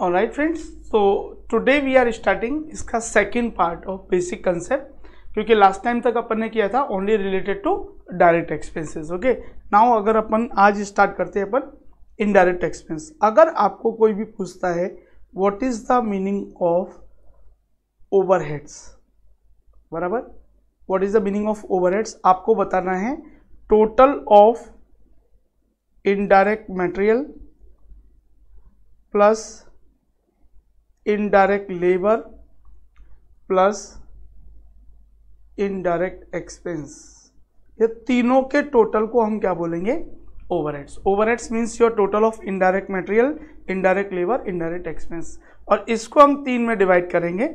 Alright friends, तो today we are starting इसका second part of basic concept, क्योंकि last time तक अपन ने किया था only related to direct expenses. Okay, now अगर अपन आज स्टार्ट करते हैं अपन इनडायरेक्ट एक्सपेंस. अगर आपको कोई भी पूछता है what is the meaning of overheads, बराबर, what is the meaning of overheads, आपको बताना है total of indirect material plus indirect labour plus indirect expense, ये तीनों के टोटल को हम क्या बोलेंगे, overheads. Overheads means your total of indirect material, indirect labour, indirect expense. और इसको हम तीन में डिवाइड करेंगे.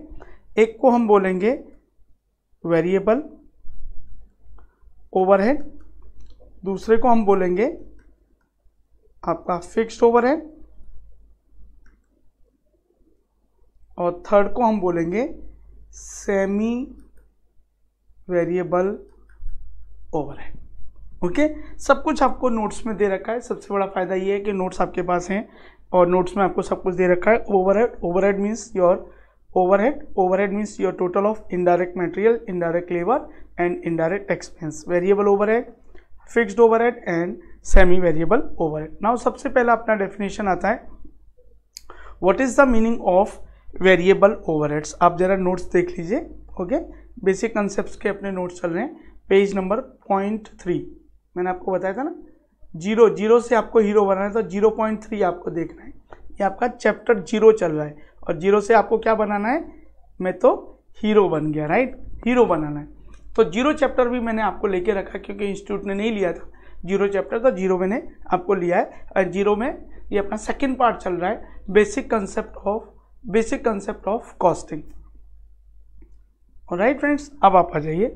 एक को हम बोलेंगे वेरिएबल ओवरहेड, दूसरे को हम बोलेंगे आपका फिक्स्ड ओवरहेड, और थर्ड को हम बोलेंगे सेमी वेरिएबल ओवरहेड. ओके, सब कुछ आपको नोट्स में दे रखा है. सबसे बड़ा फ़ायदा ये है कि नोट्स आपके पास हैं और नोट्स में आपको सब कुछ दे रखा है. Overhead, overhead means your overhead, overhead means your total of indirect material, indirect labour and indirect expense. Variable overhead, fixed overhead and semi variable overhead. Now सबसे पहला अपना डेफिनेशन आता है what is the meaning of variable overheads. आप जरा notes देख लीजिए. Okay, basic concepts के अपने नोट्स चल रहे हैं. पेज नंबर 0.3 मैंने आपको बताया था ना, 0 से आपको हीरो बनाना है, तो 0.3 आपको देखना है. ये आपका चैप्टर 0 चल रहा है और 0 से आपको क्या बनाना है, मैं तो हीरो बन गया, राइट, हीरो बनाना है. तो 0 चैप्टर भी मैंने आपको लेके रखा क्योंकि इंस्टीट्यूट ने नहीं लिया था 0 चैप्टर, तो 0 मैंने आपको लिया है. और 0 में ये अपना सेकेंड पार्ट चल रहा है, basic concept of costing. Alright friends, अब आप आ जाइए,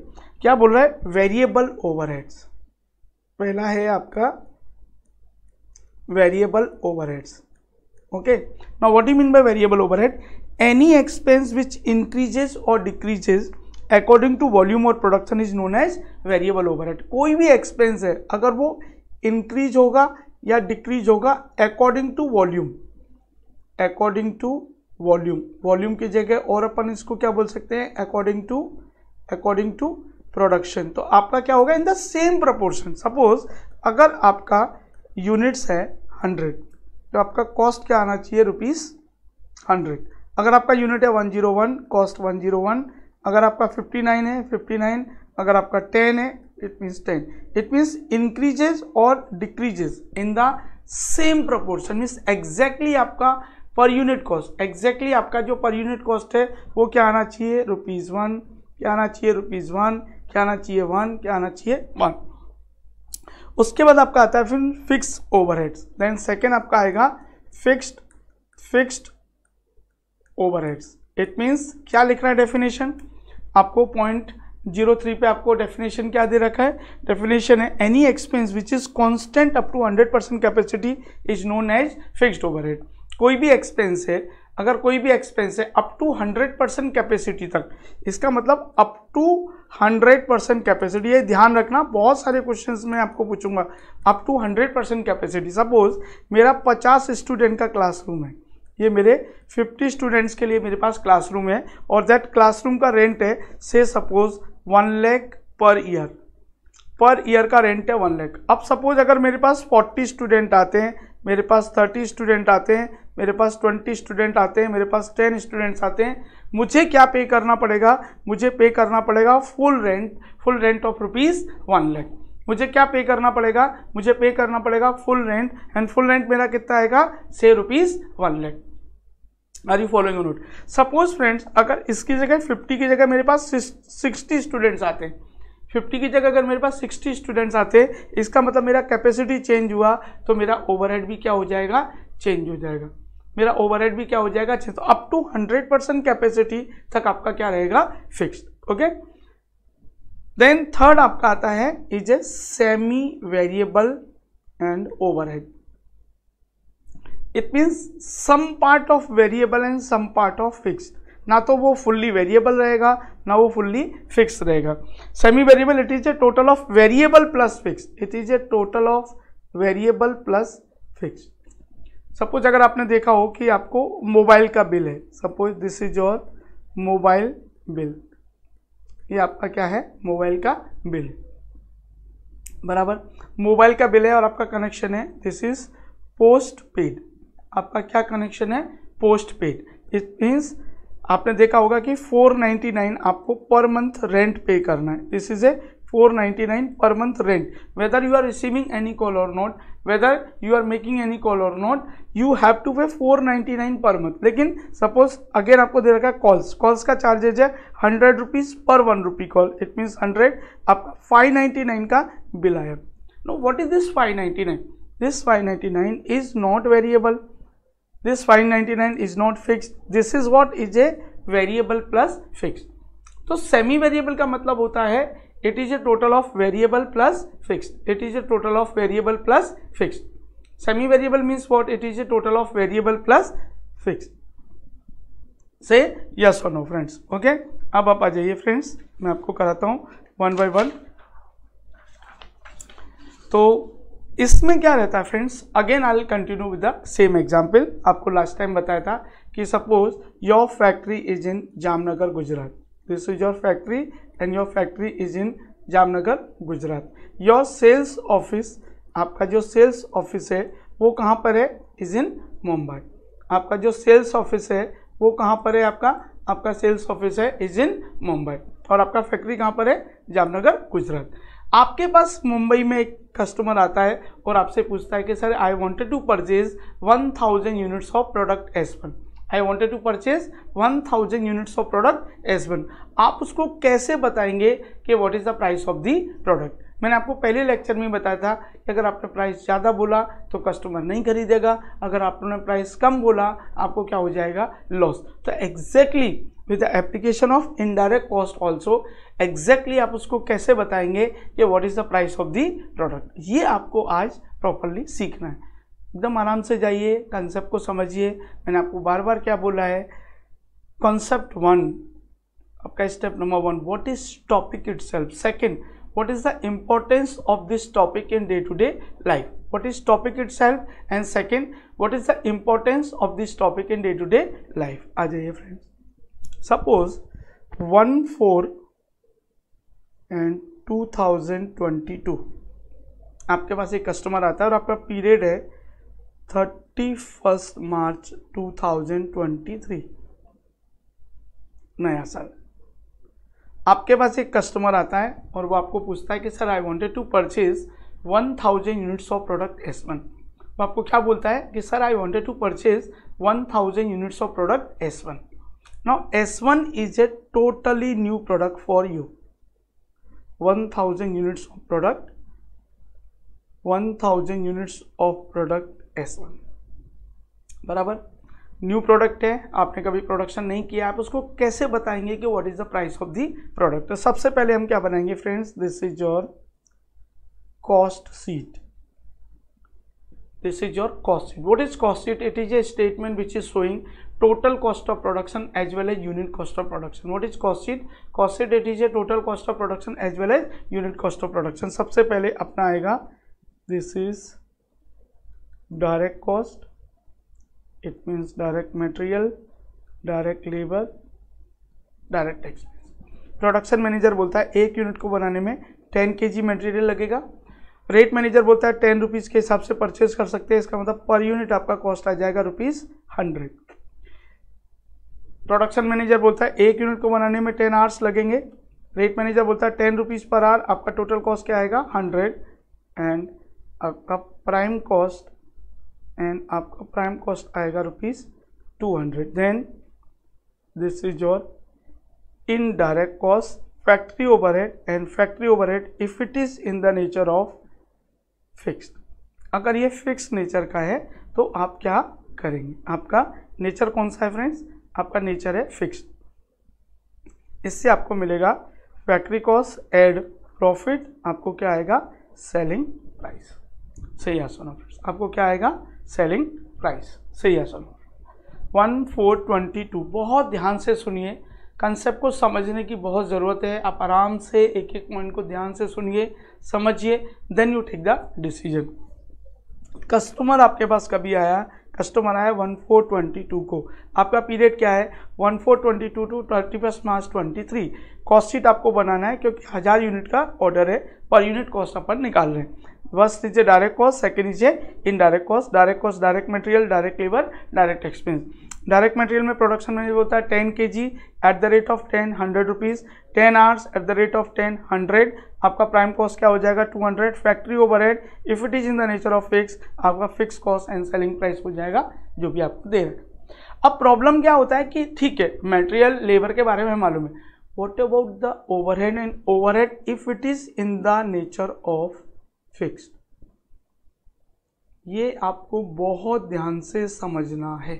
क्या बोल रहा है, वेरिएबल ओवरहेड्स. पहला है आपका variable overheads. Okay, now what do you mean by variable overhead, any expense which increases or decreases according to volume or production is known as variable overhead. कोई भी एक्सपेंस है अगर वो इंक्रीज होगा या डिक्रीज होगा अकॉर्डिंग टू वॉल्यूम, वॉल्यूम की जगह और अपन इसको क्या बोल सकते हैं, अकॉर्डिंग टू प्रोडक्शन, तो आपका क्या होगा, in the same proportion. Suppose अगर आपका यूनिट्स है 100 तो आपका कॉस्ट क्या आना चाहिए, ₹100. अगर आपका यूनिट है 101 कॉस्ट 101. अगर आपका 59 है 59. अगर आपका 10 है it means 10. It means increases और decreases in the same proportion, means exactly आपका पर यूनिट कॉस्ट, एग्जैक्टली आपका जो पर यूनिट कॉस्ट है वो क्या आना चाहिए, ₹1, क्या आना चाहिए ₹1, क्या आना चाहिए 1, क्या आना चाहिए 1. उसके बाद आपका आता है फिर फिक्स ओवरहेड्स. देन सेकेंड आपका आएगा फिक्स्ड ओवरहेड्स. इट मीन्स क्या लिखना है, डेफिनेशन आपको 0.03 पे आपको डेफिनेशन क्या दे रखा है, डेफिनेशन है any expense which is constant up to 100% capacity is known as fixed overhead. कोई भी एक्सपेंस है, अगर कोई भी एक्सपेंस है अप टू 100% कैपेसिटी तक, इसका मतलब अप टू 100% कैपेसिटी, ये ध्यान रखना, बहुत सारे क्वेश्चंस में आपको पूछूंगा अप टू 100% कैपेसिटी. सपोज मेरा 50 स्टूडेंट का क्लासरूम है, ये मेरे 50 स्टूडेंट्स के लिए मेरे पास क्लासरूम है और दैट क्लासरूम का रेंट है से सपोज 1 लाख पर ईयर का रेंट है 1 लाख. अब सपोज अगर मेरे पास 40 स्टूडेंट आते हैं, मेरे पास 30 स्टूडेंट आते हैं, मेरे पास 20 स्टूडेंट आते हैं, मेरे पास 10 स्टूडेंट्स आते हैं, मुझे क्या पे करना पड़ेगा, मुझे पे करना पड़ेगा फुल रेंट ऑफ ₹1 लाख. मुझे क्या पे करना पड़ेगा, मुझे पे करना पड़ेगा full rent, and full rent मेरा कितना आएगा, से ₹1 lakh. Are you following note. Suppose friends अगर इसकी जगह 50 की जगह मेरे पास 60 स्टूडेंट्स आते हैं, 50 की जगह अगर मेरे पास 60 स्टूडेंट्स आते हैं, इसका मतलब मेरा कैपेसिटी चेंज हुआ तो मेरा ओवरहेड भी क्या हो जाएगा, चेंज हो जाएगा. मेरा ओवरहेड भी क्या हो जाएगा, चेंज. तो अप टू 100% कैपेसिटी तक आपका क्या रहेगा, फिक्स्ड. ओके, देन थर्ड आपका आता है is a semi variable and overhead. It means some part of variable and some part of fixed. ना तो वो फुल्ली वेरिएबल रहेगा ना वो फुल्ली फिक्स रहेगा. Semi variable it is a total of variable plus fix, it is a total of variable plus fix. Suppose अगर आपने देखा हो कि आपको मोबाइल का बिल है, suppose this is your mobile bill, ये आपका क्या है मोबाइल का बिल है, बराबर मोबाइल का बिल है और आपका कनेक्शन है दिस इज पोस्ट पेड, आपका क्या कनेक्शन है पोस्ट पेड। इट मीन्स आपने देखा होगा कि 499 आपको पर मंथ रेंट पे करना है, this is a 499 per month rent. Whether you are receiving any call or not, whether you are making any call or not, you have to pay 499 per month. लेकिन suppose again आपको दे रखा है calls, calls का charges है 100 rupees पर 1 रुपी call, it means 100, आपका 599 का बिल आया। No what is this 599? This 599 is not variable, this 599 is not fixed, this is what is a variable plus fixed. तो सेमी वेरिएबल का मतलब होता है it is a total of variable plus fixed, it is a total of variable plus fixed. Semi variable means what? It is a total of variable plus fixed. Say yes और no friends, okay. अब आप आ जाइए friends, मैं आपको कराता हूँ one by one. तो इसमें क्या रहता है friends, again I will continue with the same example. आपको लास्ट टाइम बताया था कि suppose your factory is in Jamnagar Gujarat, this is your factory and your factory is in Jamnagar Gujarat. Your sales office, आपका जो सेल्स ऑफिस है वो कहाँ पर है, इज इन मुंबई। आपका जो सेल्स ऑफिस है वो कहाँ पर है, आपका सेल्स ऑफिस है इज इन मुंबई, और आपका फैक्ट्री कहाँ पर है, जामनगर गुजरात। आपके पास मुंबई में एक कस्टमर आता है और आपसे पूछता है कि sir I wanted to purchase 1000 units of product S1, I wanted to purchase 1000 units of product S1। आप उसको कैसे बताएंगे कि what is the price of the product? मैंने आपको पहले लेक्चर में बताया था कि अगर आपने प्राइस ज़्यादा बोला तो कस्टमर नहीं खरीदेगा, अगर आपने प्राइस कम बोला आपको क्या हो जाएगा, लॉस। तो exactly with the application of indirect cost also exactly आप उसको कैसे बताएंगे कि what is the price of the product. ये आपको आज प्रॉपरली सीखना है, एकदम आराम से जाइए, कंसेप्ट को समझिए। मैंने आपको बार बार क्या बोला है, कॉन्सेप्ट वन आपका step number one, what is topic itself. Second, what is the importance of this topic in day-to-day life? What is topic itself? And second, what is the importance of this topic in day-to-day life? आ जाइए friends, suppose 1/4/2022 आपके पास एक customer आता है और आपका period है 31 मार्च 2023, नया साल। आपके पास एक कस्टमर आता है और वो आपको पूछता है कि sir I wanted to purchase 1000 units of product S1। वो आपको क्या बोलता है कि sir I wanted to purchase 1000 units of product S1। Now S1 is a totally new product for you, 1000 units of product, 1000 units of product S1, बराबर new product है, आपने कभी प्रोडक्शन नहीं किया। आप उसको कैसे बताएंगे कि what is the price of the product? तो सबसे पहले हम क्या बनाएंगे friends, this is your cost sheet, this is your cost sheet. What is cost sheet? It is a statement which is showing total cost of production as well as unit cost of production. What is cost sheet? Cost sheet it is a total cost of production as well as unit cost of production. सबसे पहले अपना आएगा this is direct cost, it means direct material, direct labour, direct expense. Production manager बोलता है एक unit को बनाने में 10 kg मटेरियल लगेगा, रेट मैनेजर बोलता है 10 रुपीज़ के हिसाब से परचेज कर सकते हैं, इसका मतलब पर यूनिट आपका कॉस्ट आ जाएगा ₹100। प्रोडक्शन मैनेजर बोलता है एक यूनिट को बनाने में 10 आवर्स लगेंगे, रेट मैनेजर बोलता है 10 रुपीज़ पर आवर, आपका टोटल कॉस्ट क्या आएगा 100, एंड आपका प्राइम कॉस्ट आएगा ₹200। Then this is your indirect cost, factory overhead, and factory overhead if it is in the nature of fixed, अगर ये फिक्स नेचर का है तो आप क्या करेंगे, आपका नेचर कौन सा है फ्रेंड्स, आपका नेचर है फिक्स्ड। इससे आपको मिलेगा फैक्ट्री कॉस्ट एड प्रॉफिट, आपको क्या आएगा सेलिंग प्राइस। सही है सोना फ्रेंड्स, आपको क्या आएगा सेलिंग प्राइस। सही है सोना। 1422 बहुत ध्यान से सुनिए, कंसेप्ट को समझने की बहुत ज़रूरत है। आप आराम से एक एक पॉइंट को ध्यान से सुनिए, समझिए, then you take the decision. Customer आपके पास कभी आया, कस्टमर आया 1422 को, आपका पीरियड क्या है 1422 टू 31 मार्च 2023। कॉस्ट शीट आपको बनाना है क्योंकि 1000 यूनिट का ऑर्डर है, पर यूनिट कॉस्ट अपन निकाल रहे हैं। फर्स्ट नीचे डायरेक्ट कॉस्ट, सेकंड नीचे indirect cost. Direct cost direct material, direct labour, direct expense. Direct material में प्रोडक्शन मैनेजर होता है 10 kg at the rate of 10 100 rupees, 10 hours at the rate of 10 100। आपका prime cost क्या हो जाएगा 200। Factory overhead if it is in the nature of fix, आपका fix cost and selling price हो जाएगा जो भी आपको दे रहे हैं। अब प्रॉब्लम क्या होता है कि ठीक है मटेरियल लेबर के बारे में मालूम है, what about the overhead and overhead if it is in the nature of fix. ये आपको बहुत ध्यान से समझना है।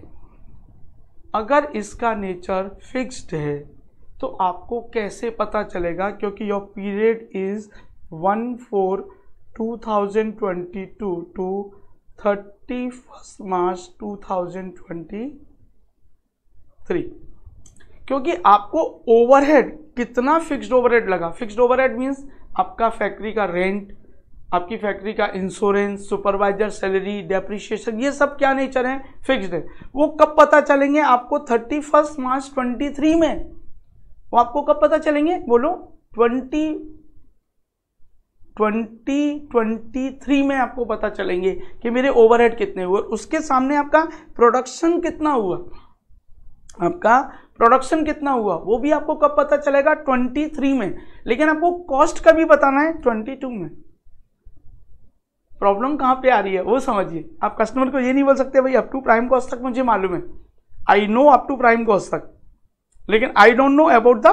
अगर इसका नेचर फिक्स्ड है तो आपको कैसे पता चलेगा, क्योंकि your period is 14/2022 to 31 March 2023। क्योंकि आपको ओवरहेड कितना फिक्स्ड ओवरहेड लगा। फिक्स्ड ओवरहेड मीन्स आपका फैक्ट्री का रेंट, आपकी फैक्ट्री का इंश्योरेंस, सुपरवाइजर सैलरी, डेप्रिसिएशन, ये सब क्या नेचर है फिक्स्ड है। वो कब पता चलेंगे आपको 31 मार्च 23 में। वो आपको कब पता चलेंगे बोलो 2023 में आपको पता चलेंगे कि मेरे ओवरहेड कितने हुए। उसके सामने आपका प्रोडक्शन कितना हुआ, आपका प्रोडक्शन कितना हुआ वो भी आपको कब पता चलेगा 23 में। लेकिन आपको कॉस्ट का भी बताना है 22 में। प्रॉब्लम कहाँ पे आ रही है वो समझिए। आप कस्टमर को ये नहीं बोल सकते भाई अप टू प्राइम कॉस्ट तक मुझे मालूम है, I know up to prime cost तक, लेकिन I don't know about the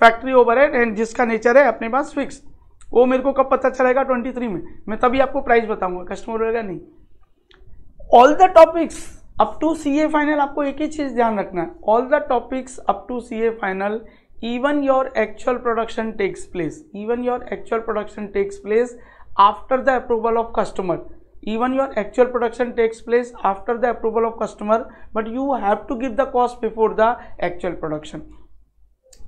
factory overhead and जिसका नेचर है अपने पास फिक्स, वो मेरे को कब पता चलेगा 23 में। मैं तभी आपको प्राइस बताऊंगा। कस्टमर बोलेगा नहीं। All the topics up to CA final, आपको एक ही चीज़ ध्यान रखना है, all the topics up to CA final even your actual production takes place, even your actual production takes place after the approval of customer, even your actual production takes place after the approval of customer, but you have to give the cost before the actual production.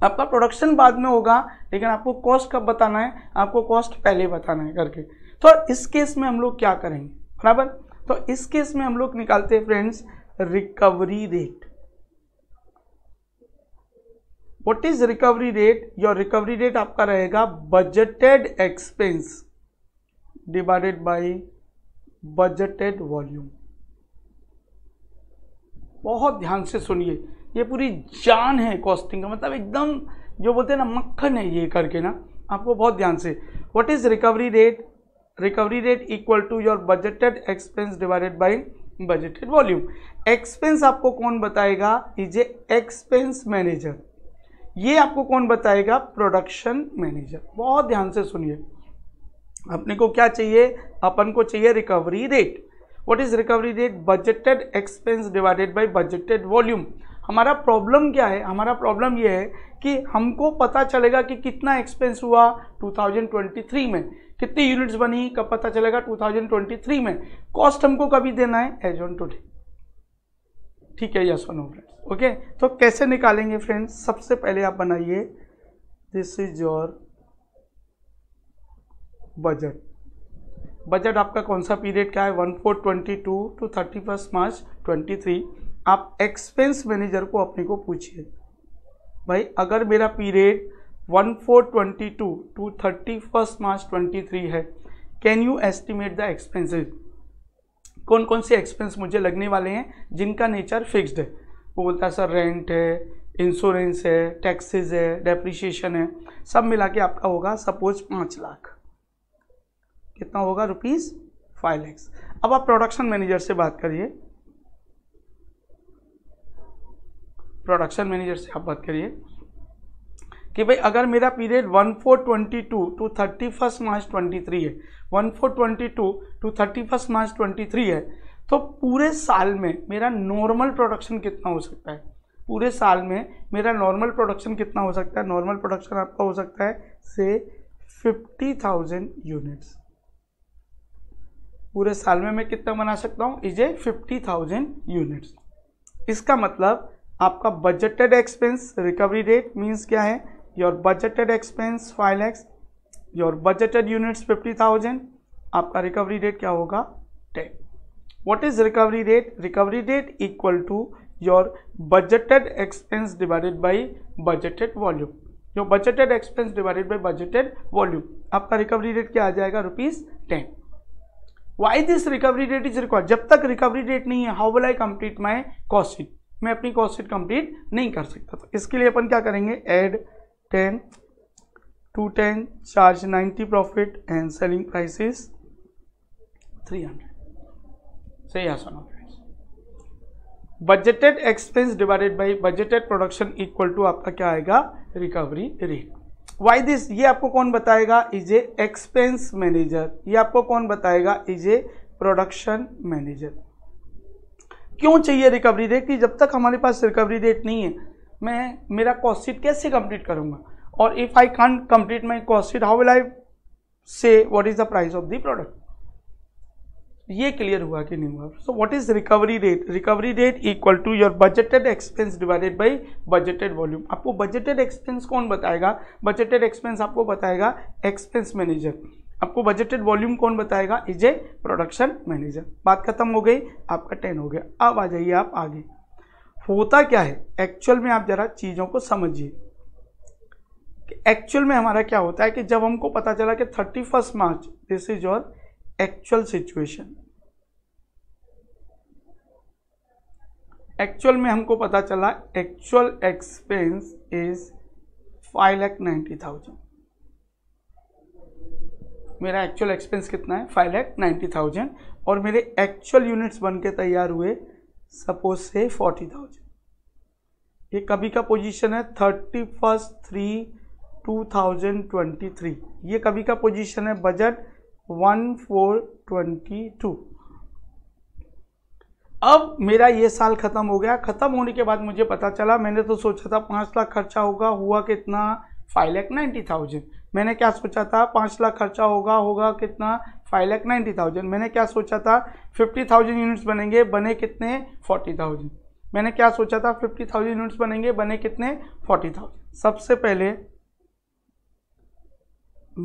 आपका production बाद में होगा लेकिन आपको cost कब बताना है, आपको कॉस्ट पहले बताना है करके। तो इस केस में हम लोग क्या करेंगे बराबर, तो इस केस में हम लोग निकालते हैं friends recovery rate. What is recovery rate? Your recovery rate आपका रहेगा budgeted expense divided by budgeted volume. बहुत ध्यान से सुनिए, ये पूरी जान है कॉस्टिंग का, मतलब एकदम जो बोलते हैं ना मक्खन है ये करके ना, आपको बहुत ध्यान से। What is recovery rate? Recovery rate equal to your budgeted expense divided by budgeted volume. Expense आपको कौन बताएगा? Is a expense manager. ये आपको कौन बताएगा? Production manager. बहुत ध्यान से सुनिए, अपने को क्या चाहिए? अपन को चाहिए recovery rate. What is recovery rate? Budgeted expense divided by budgeted volume. हमारा प्रॉब्लम क्या है? हमारा प्रॉब्लम ये है कि हमको पता चलेगा कि कितना एक्सपेंस हुआ 2023 में, कितनी यूनिट्स बनी कब पता चलेगा 2023 में। कॉस्ट हमको कभी देना है एज ऑन टुडे। ठीक है यस नो फ्रेंड्स? ओके, तो कैसे निकालेंगे फ्रेंड्स? सबसे पहले आप बनाइए this is your budget. Budget आपका कौन सा पीरियड का है 1422 टू 31 मार्च 23। आप एक्सपेंस मैनेजर को अपने को पूछिए भाई अगर मेरा पीरियड 1422 टू 31 मार्च 23 है, can you estimate the expenses? कौन कौन से एक्सपेंस मुझे लगने वाले हैं जिनका नेचर फिक्स्ड है? वो बोलता है सर रेंट है, इंश्योरेंस है, टैक्सेस है, डेप्रिसिएशन है, सब मिला के आपका होगा सपोज 5 लाख। कितना होगा? रुपीज 5 लाख। अब आप प्रोडक्शन मैनेजर से बात करिए, प्रोडक्शन मैनेजर से आप बात करिए कि भाई अगर मेरा पीरियड 1422 टू 31 मार्च 23 है, 1422 टू 31 मार्च 23 है, तो पूरे साल में मेरा नॉर्मल प्रोडक्शन कितना हो सकता है? पूरे साल में मेरा नॉर्मल प्रोडक्शन कितना हो सकता है? नॉर्मल प्रोडक्शन आपका हो सकता है से 50,000 यूनिट्स। पूरे साल में मैं कितना बना सकता हूँ? Is a 50,000 units. इसका मतलब आपका budgeted expense recovery rate means क्या है? Your budgeted expense 5 lakh, your budgeted units 50,000, आपका रिकवरी रेट क्या होगा 10। What is recovery rate? Recovery rate equal to your budgeted expense divided by budgeted volume. जो budgeted expense divided by budgeted volume, आपका recovery rate क्या आ जाएगा? ₹10. Why this recovery rate is required? जब तक recovery rate नहीं है, how will I complete my cost sheet? मैं अपनी cost sheet complete नहीं कर सकता. तो इसके लिए अपन क्या करेंगे? Add 10 to 10, charge 90 profit and selling prices 300. सही आसान है. Budgeted expense divided by budgeted production equal to आपका क्या आएगा? Recovery rate. Why this? ये आपको कौन बताएगा? Is a expense manager. ये आपको कौन बताएगा? Is a production manager. क्यों चाहिए रिकवरी रेट? कि जब तक हमारे पास रिकवरी रेट नहीं है, मैं मेरा कॉस्ट शीट कैसे कंप्लीट करूंगा? और if I can't complete my cost sheet, how will I say what is the price of the product? ये क्लियर हुआ कि नहीं हुआ? So what is recovery rate? Recovery rate equal to your budgeted expense divided by budgeted volume. आपको budgeted expense कौन बताएगा? Budgeted expense आपको बताएगा एक्सपेंस मैनेजर. आपको बजटेड वॉल्यूम कौन बताएगा? Is a production manager. बात खत्म हो गई, आपका 10 हो गया. अब आ जाइए आप आगे, होता क्या है एक्चुअल में? आप जरा चीज़ों को समझिए कि एक्चुअल में हमारा क्या होता है. कि जब हमको पता चला कि 31 March this is your actual situation, actual में हमको पता चला एक्चुअल एक्सपेंस इज 5,90,000. मेरा एक्चुअल एक्सपेंस कितना है? 5,90,000. और मेरे एक्चुअल यूनिट्स बन के तैयार हुए सपोज से 40,000. ये कभी का पोजीशन है 31/3/2023. ये कभी का पोजीशन है बजट 1422. अब मेरा ये साल खत्म हो गया. खत्म होने के बाद मुझे पता चला, मैंने तो सोचा था 5 लाख खर्चा होगा, हुआ कितना? 5,90,000. मैंने क्या सोचा था? 5 लाख खर्चा होगा, होगा कितना? 5,90,000. मैंने क्या सोचा था? 50,000 यूनिट्स बनेंगे, बने कितने? 40,000. मैंने क्या सोचा था? 50,000 यूनिट्स बनेंगे, बने कितने? 40,000. सबसे पहले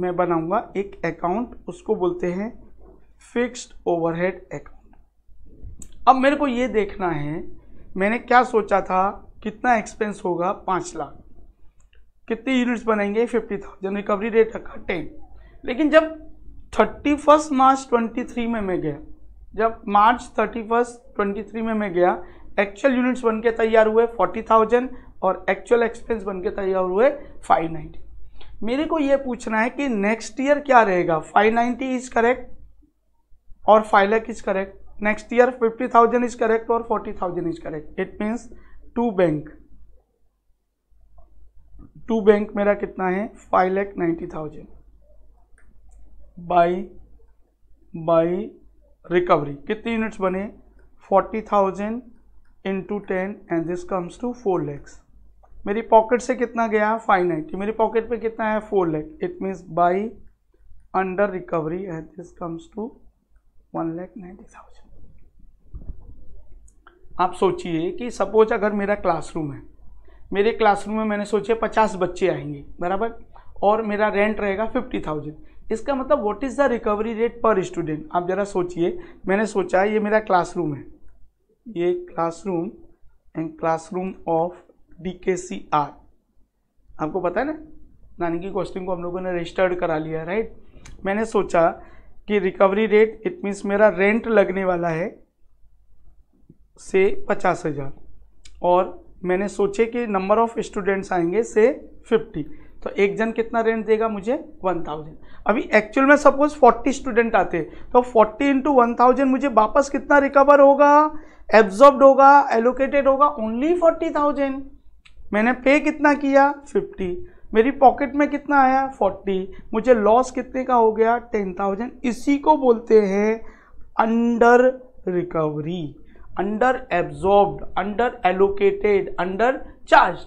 मैं बनाऊंगा एक अकाउंट, उसको बोलते हैं फिक्स्ड ओवरहेड अकाउंट. अब मेरे को ये देखना है मैंने क्या सोचा था, कितना एक्सपेंस होगा? 5 लाख. कितनी यूनिट्स बनेंगे? 50,000. रिकवरी रेट रखा 10. लेकिन जब 31 मार्च 2023 में मैं गया, जब मार्च 31, 2023 में मैं गया, एक्चुअल यूनिट्स बन के तैयार हुए 40,000 और एक्चुअल एक्सपेंस बन के तैयार हुए 590. मेरे को ये पूछना है कि नेक्स्ट ईयर क्या रहेगा? 590 इज करेक्ट और 5 lakh is correct. Next year 50,000 is correct और 40,000 is correct. It means to bank मेरा कितना है? 5,90,000 बाई रिकवरी. कितनी यूनिट्स बने? 40,000 into 10 and this comes to 4 lakh. मेरी पॉकेट से कितना गया? 590. मेरी पॉकेट पे कितना है? 4 lakh. It means by under recovery and this comes to 1,90,000. आप सोचिए कि सपोज अगर मेरा क्लासरूम है, मेरे क्लासरूम में मैंने सोचे 50 बच्चे आएंगे, बराबर, और मेरा रेंट रहेगा 50,000. इसका मतलब what is the recovery rate per student? आप ज़रा सोचिए, मैंने सोचा ये मेरा क्लासरूम है, ये classroom and classroom of DKCR. आपको पता है ना, नानी की कोचिंग को हम लोगों ने रजिस्टर्ड करा लिया, राइट? मैंने सोचा कि रिकवरी रेट, इट मीन्स मेरा रेंट लगने वाला है से 50,000 और मैंने सोचे कि नंबर ऑफ स्टूडेंट्स आएंगे से 50. तो एक जन कितना रेंट देगा मुझे? 1,000. अभी एक्चुअल में सपोज 40 स्टूडेंट आते तो 40 इंटू 1,000 मुझे वापस कितना रिकवर होगा, एब्जॉर्ब्ड होगा, एलोकेटेड होगा? ओनली 40,000. मैंने पे कितना किया? 50. मेरी पॉकेट में कितना आया? 40. मुझे लॉस कितने का हो गया? 10,000. इसी को बोलते हैं under recovery, under absorbed, under allocated, under charge.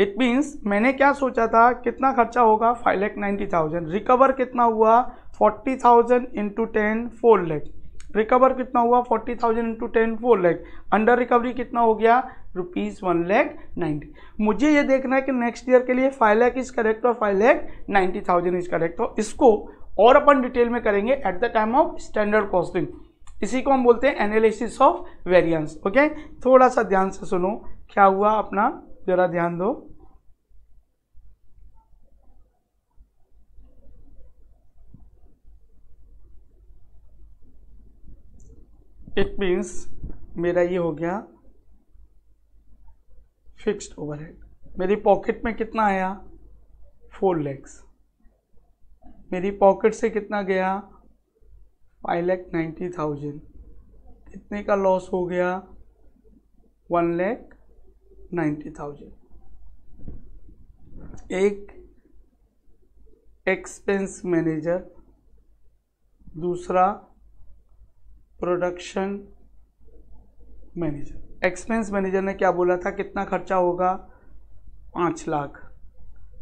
It means मैंने क्या सोचा था कितना खर्चा होगा? 5,90,000. रिकवर कितना हुआ? 40,000 इंटू 10 4 लाख. रिकवर कितना हुआ? 40,000 इंटू 10 4 लाख. अंडर रिकवरी कितना हो गया? ₹1,90,000. मुझे ये देखना है कि नेक्स्ट ईयर के लिए 5 लाख इज करेक्ट और 5,90,000 इज करेक्ट. तो इसको और अपन डिटेल में करेंगे at the time of standard costing. इसी को हम बोलते हैं एनालिसिस ऑफ वेरिएंस। ओके, थोड़ा सा ध्यान से सुनो क्या हुआ, अपना जरा ध्यान दो। इट मीन्स मेरा ये हो गया फिक्स्ड ओवरहेड, मेरी पॉकेट में कितना आया 4 lakhs, मेरी पॉकेट से कितना गया 5,90,000, कितने का लॉस हो गया 1,90,000। एक एक्सपेंस मैनेजर, दूसरा प्रोडक्शन मैनेजर। एक्सपेंस मैनेजर ने क्या बोला था कितना खर्चा होगा 5 लाख,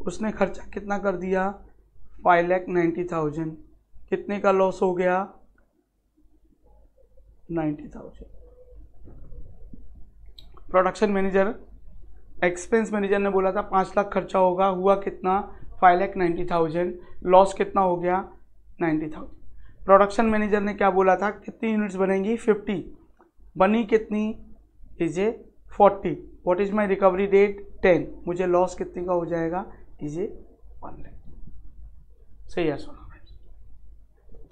उसने खर्चा कितना कर दिया 5,90,000, कितने का लॉस हो गया 90,000। प्रोडक्शन मैनेजर, एक्सपेंस मैनेजर ने बोला था 5 लाख खर्चा होगा, हुआ कितना 5,90,000, लॉस कितना हो गया 90,000। प्रोडक्शन मैनेजर ने क्या बोला था कितनी यूनिट्स बनेंगी 50, बनी कितनी is a 40, what is my recovery rate 10, मुझे लॉस कितने का हो जाएगा इज ए 1 लाख। सही है सुना।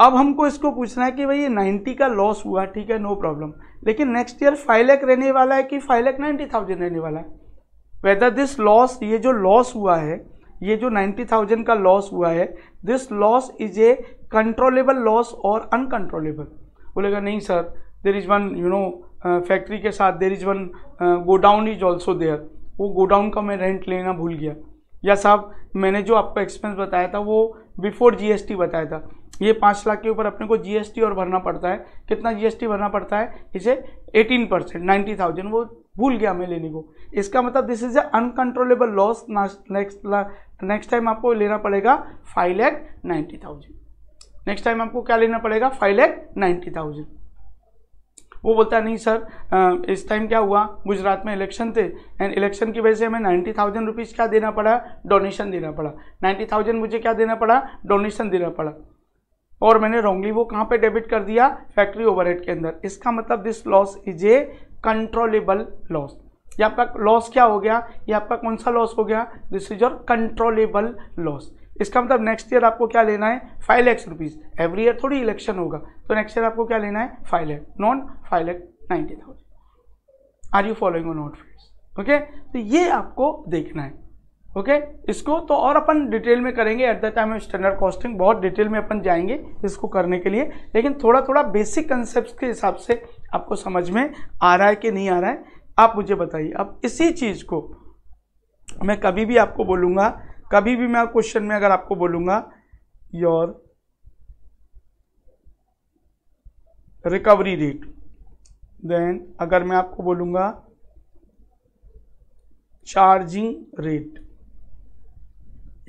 अब हमको इसको पूछना है कि भाई ये 90 का लॉस हुआ, ठीक है नो प्रॉब्लम, लेकिन नेक्स्ट ईयर 5 लाख रहने वाला है कि 5,90,000 रहने वाला है। वेदर दिस लॉस, ये जो लॉस हुआ है, ये जो 90,000 का लॉस हुआ है, this loss is a controllable loss और अनकंट्रोलेबल। बोलेगा नहीं sir, there is one you know factory के साथ there is one godown is also there, वो गोडाउन का मैं रेंट लेना भूल गया, या साहब मैंने जो आपको एक्सपेंस बताया था वो बिफोर GST बताया था, ये 5 लाख के ऊपर अपने को GST और भरना पड़ता है, कितना GST भरना पड़ता है इसे 18%, 90,000 वो भूल गया मैं लेने को। इसका मतलब this is a uncontrollable loss, next time आपको लेना पड़ेगा 5,90,000, नेक्स्ट टाइम आपको क्या लेना पड़ेगा 5,90,000। वो बोलता है नहीं सर इस टाइम क्या हुआ गुजरात में इलेक्शन थे एंड इलेक्शन की वजह से हमें 90,000 रुपीज़ क्या देना पड़ा डोनेशन देना पड़ा, 90,000 मुझे क्या देना पड़ा डोनेशन देना पड़ा, और मैंने रॉन्गली वो कहाँ पे डेबिट कर दिया फैक्ट्री ओवरहेड के अंदर। इसका मतलब this loss is a controllable loss. ये आपका लॉस क्या हो गया, ये आपका कौन सा लॉस हो गया this is your controllable loss. इसका मतलब नेक्स्ट ईयर आपको क्या लेना है 5 लाख रुपीज़, एवरी ईयर थोड़ी इलेक्शन होगा, तो नेक्स्ट ईयर आपको क्या लेना है 5 lakh non 5,90,000। Are you following on not friends? Okay, तो ये आपको देखना है। ओके इसको तो और अपन डिटेल में करेंगे at the time of standard costing, बहुत डिटेल में अपन जाएंगे इसको करने के लिए, लेकिन थोड़ा थोड़ा बेसिक कंसेप्ट के हिसाब से आपको समझ में आ रहा है कि नहीं आ रहा है आप मुझे बताइए। अब इसी चीज़ को मैं कभी भी आपको बोलूँगा, कभी भी मैं क्वेश्चन में अगर आपको बोलूँगा योर रिकवरी रेट, देन अगर मैं आपको बोलूँगा चार्जिंग रेट,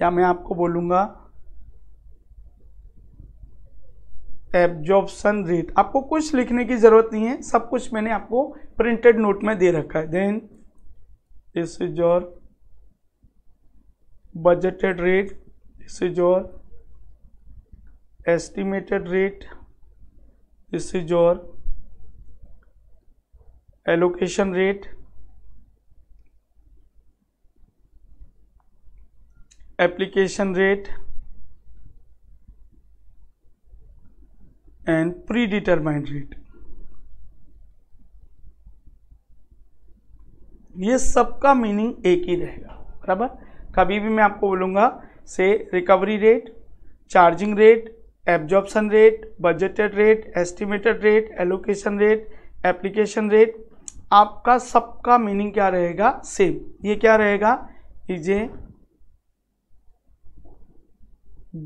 या मैं आपको बोलूँगा एब्जॉर्प्शन रेट, आपको कुछ लिखने की ज़रूरत नहीं है, सब कुछ मैंने आपको प्रिंटेड नोट में दे रखा है। Then this is your budgeted rate, this is your estimated rate, this is your allocation rate, application rate and predetermined rate. ये सबका मीनिंग एक ही रहेगा, बराबर। कभी भी मैं आपको बोलूँगा से recovery rate, charging rate, absorption rate, budgeted rate, estimated rate, allocation rate, application rate, आपका सबका मीनिंग क्या रहेगा सेम। ये क्या रहेगा is a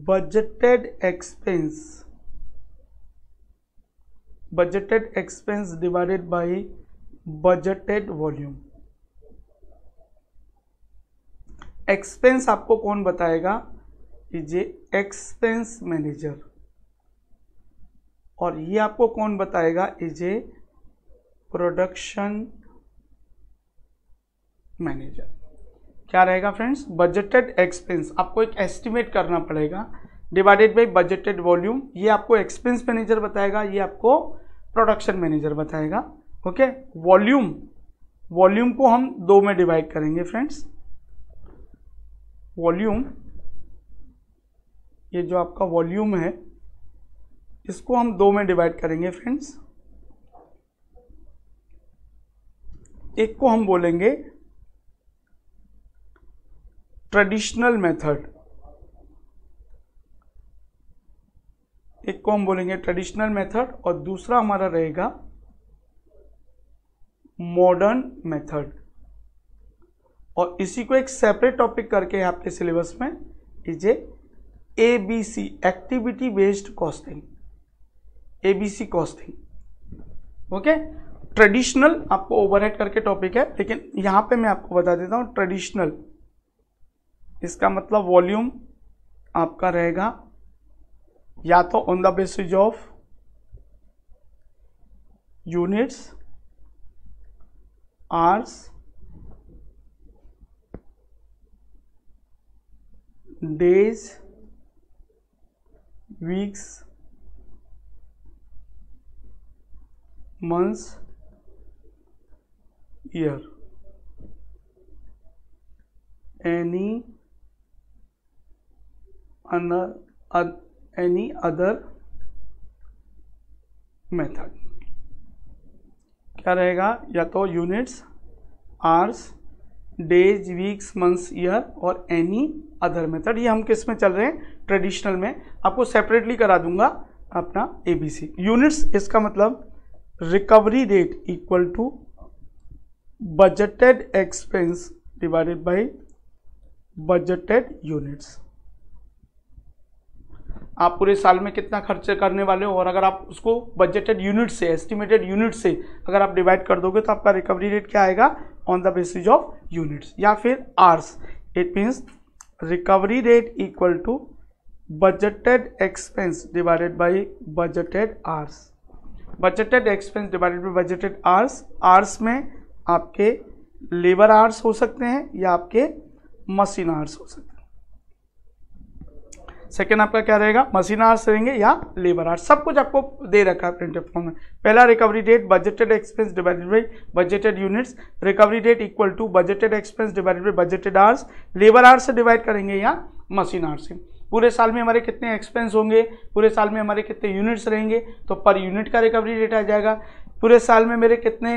budgeted expense, budgeted expense divided by budgeted volume. Expense आपको कौन बताएगा इज ए एक्सपेंस मैनेजर, और ये आपको कौन बताएगा इज ए प्रोडक्शन मैनेजर। क्या रहेगा फ्रेंड्स बजटेड एक्सपेंस, आपको एक एस्टिमेट करना पड़ेगा डिवाइडेड बाय बजटेड वॉल्यूम, ये आपको एक्सपेंस मैनेजर बताएगा, ये आपको प्रोडक्शन मैनेजर बताएगा। ओके, वॉल्यूम को हम दो में डिवाइड करेंगे फ्रेंड्स। वॉल्यूम, ये जो आपका वॉल्यूम है इसको हम दो में डिवाइड करेंगे फ्रेंड्स। एक को हम बोलेंगे ट्रेडिशनल मेथड, एक को हम बोलेंगे ट्रेडिशनल मेथड और दूसरा हमारा रहेगा मॉडर्न मेथड, और इसी को एक सेपरेट टॉपिक करके आपके सिलेबस में इसे ABC, activity based costing, ABC costing. Okay, traditional आपको ओवरहेड करके टॉपिक है, लेकिन यहां पे मैं आपको बता देता हूं ट्रेडिशनल, इसका मतलब वॉल्यूम आपका रहेगा या तो on the basis of units, hours, days, weeks, months, year, any other method। क्या रहेगा? या तो units, hours, days, weeks, months, year और एनी अदर मेथड। ये हम किस में चल रहे हैं? ट्रेडिशनल में। आपको सेपरेटली करा दूंगा अपना एबीसी। यूनिट्स, इसका मतलब recovery rate equal to budgeted expense divided by budgeted units. आप पूरे साल में कितना खर्च करने वाले हो और अगर आप उसको बजटेड यूनिट से, एस्टिमेटेड यूनिट से अगर आप डिवाइड कर दोगे तो आपका रिकवरी रेट क्या आएगा? On the basis of units या फिर hours. It means recovery rate equal to budgeted expense divided by budgeted hours, budgeted expense divided by budgeted hours. Hours में आपके लेबर आर्स हो सकते हैं या आपके मशीन आर्स हो सकते हैं। सेकेंड आपका क्या रहेगा? मशीन आर्स रहेंगे या लेबर आर्स। सब कुछ आपको दे रखा है प्रिंटेड फॉर्म में। पहला recovery rate budgeted expense divided by budgeted units, recovery rate equal to budgeted expense divided by budgeted hours. Labour hours से डिवाइड करेंगे या मशीन आर्स से। पूरे साल में हमारे कितने एक्सपेंस होंगे, पूरे साल में हमारे कितने यूनिट्स रहेंगे, तो पर यूनिट का रिकवरी रेट आ जाएगा। पूरे साल में मेरे कितने